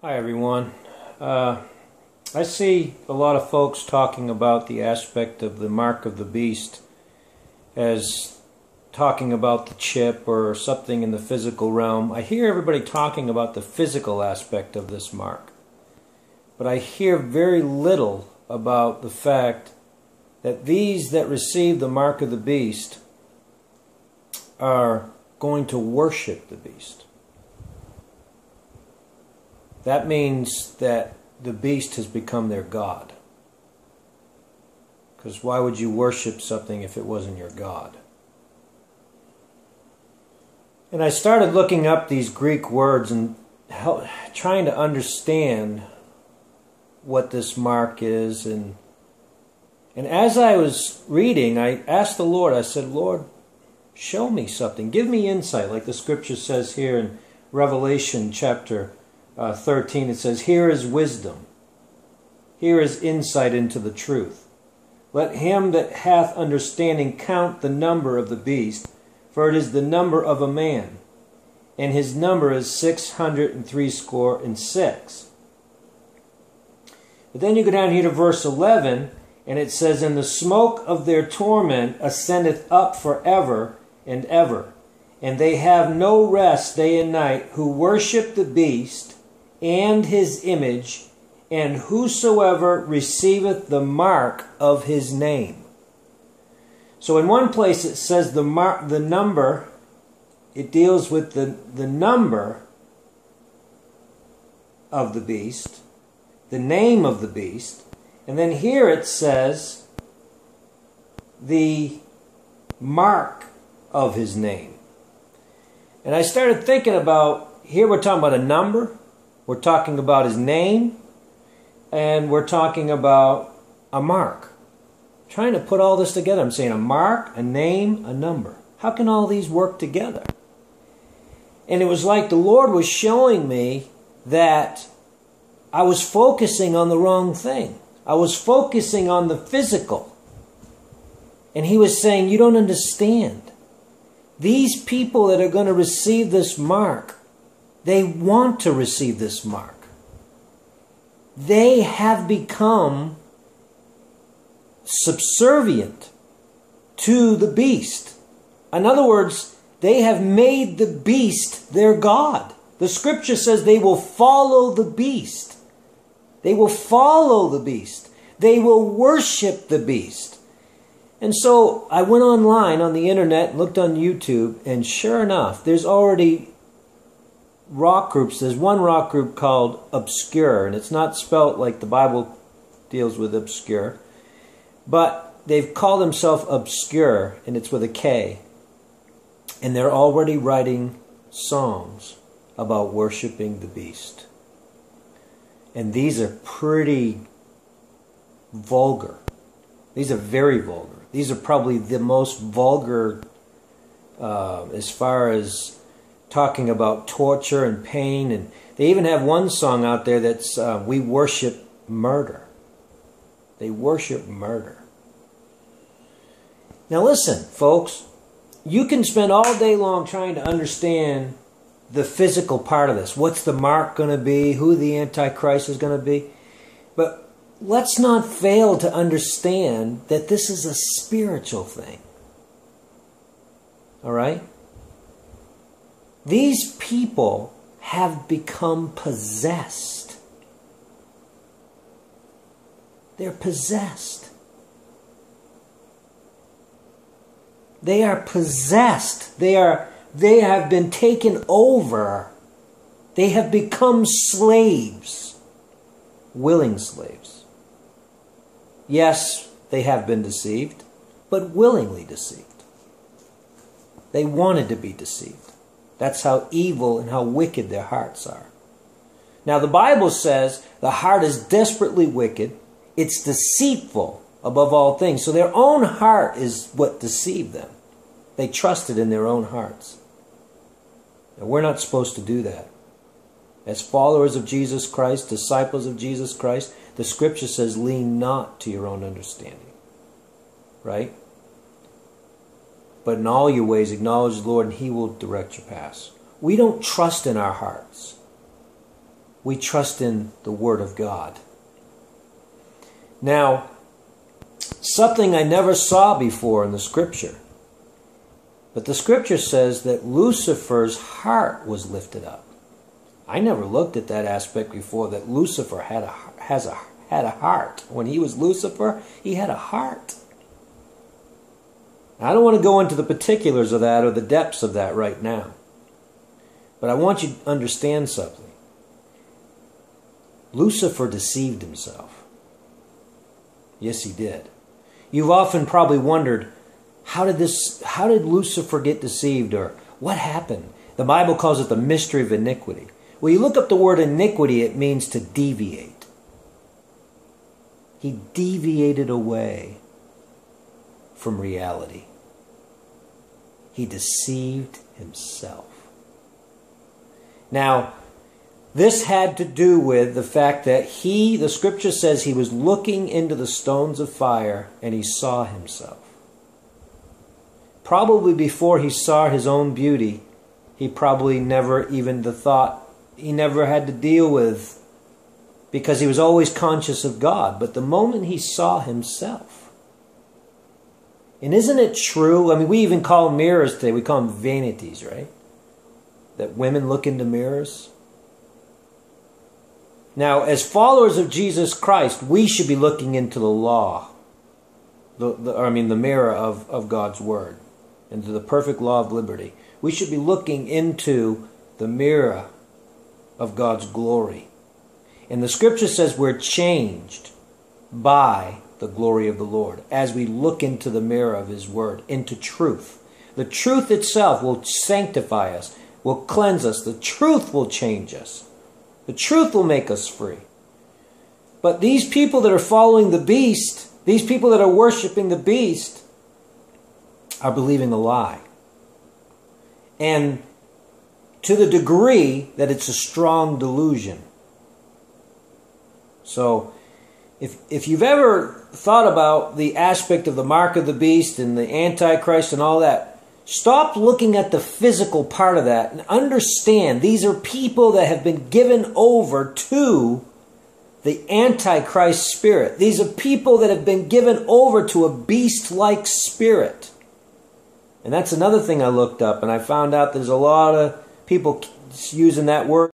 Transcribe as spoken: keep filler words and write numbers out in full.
Hi everyone. Uh, I see a lot of folks talking about the aspect of the mark of the beast as talking about the chip or something in the physical realm. I hear everybody talking about the physical aspect of this mark, but I hear very little about the fact that these that receive the mark of the beast are going to worship the beast. That means that the beast has become their god. Because why would you worship something if it wasn't your god? And I started looking up these Greek words and help, trying to understand what this mark is. And, and as I was reading, I asked the Lord, I said, Lord, show me something. Give me insight, like the scripture says here in Revelation chapter Uh, thirteen, it says, here is wisdom, here is insight into the truth. Let him that hath understanding count the number of the beast, for it is the number of a man, and his number is six hundred and threescore and six. But then you go down here to verse eleven, and it says, and the smoke of their torment ascendeth up forever and ever, and they have no rest day and night, who worship the beast and his image, and whosoever receiveth the mark of his name. So in one place it says the mark, the number, it deals with the, the number of the beast, the name of the beast, and then here it says the mark of his name. And I started thinking about, here we're talking about a number, we're talking about his name, and we're talking about a mark. I'm trying to put all this together. I'm saying a mark, a name, a number. How can all these work together? And it was like the Lord was showing me that I was focusing on the wrong thing. I was focusing on the physical. And he was saying, you don't understand. These people that are going to receive this mark, they want to receive this mark. They have become subservient to the beast. In other words, they have made the beast their god. The scripture says they will follow the beast. They will follow the beast. They will worship the beast. And so I went online on the internet, looked on YouTube, and sure enough, there's already rock groups. There's one rock group called Obscure, and it's not spelt like the Bible deals with obscure, but they've called themselves Obscure, and it's with a K, and they're already writing songs about worshiping the beast, and these are pretty vulgar. These are very vulgar. These are probably the most vulgar uh, as far as talking about torture and pain. And they even have one song out there that's uh, we worship murder. They worship murder. Now listen, folks, you can spend all day long trying to understand the physical part of this. What's the mark going to be? Who the Antichrist is going to be? But let's not fail to understand that this is a spiritual thing. All right? These people have become possessed. They're possessed. They are possessed. They are, they have been taken over. They have become slaves, willing slaves. Yes, they have been deceived, but willingly deceived. They wanted to be deceived. That's how evil and how wicked their hearts are. Now the Bible says the heart is desperately wicked. It's deceitful above all things. So their own heart is what deceived them. They trusted in their own hearts. And we're not supposed to do that. As followers of Jesus Christ, disciples of Jesus Christ, the scripture says lean not to your own understanding. Right? But in all your ways acknowledge the Lord, and he will direct your paths. We don't trust in our hearts. we trust in the Word of God. Now, something I never saw before in the Scripture, but the Scripture says that Lucifer's heart was lifted up. I never looked at that aspect before, that Lucifer had a, has a, had a heart. When he was Lucifer, he had a heart. Now, I don't want to go into the particulars of that or the depths of that right now, but I want you to understand something. Lucifer deceived himself. Yes, he did. You've often probably wondered, how did this? How did Lucifer get deceived, or what happened? The Bible calls it the mystery of iniquity. When you look up the word iniquity, it means to deviate. He deviated away from reality. He deceived himself. Now, this had to do with the fact that he, the Scripture says, he was looking into the stones of fire and he saw himself. Probably before he saw his own beauty, he probably never even the thought, he never had to deal with, because he was always conscious of God. But the moment he saw himself, and isn't it true? I mean, we even call mirrors today, we call them vanities, right? That women look into mirrors. Now, as followers of Jesus Christ, we should be looking into the law, the, the, I mean the mirror of, of God's Word, into the perfect law of liberty. We should be looking into the mirror of God's glory. And the Scripture says we're changed by the glory of the Lord as we look into the mirror of His Word, into truth. The truth itself will sanctify us, will cleanse us. The truth will change us. The truth will make us free. But these people that are following the beast, these people that are worshiping the beast, are believing a lie. And to the degree that it's a strong delusion. So, if, if you've ever thought about the aspect of the mark of the beast and the Antichrist and all that, stop looking at the physical part of that and understand these are people that have been given over to the Antichrist spirit. These are people that have been given over to a beast-like spirit. And that's another thing I looked up, and I found out there's a lot of people using that word.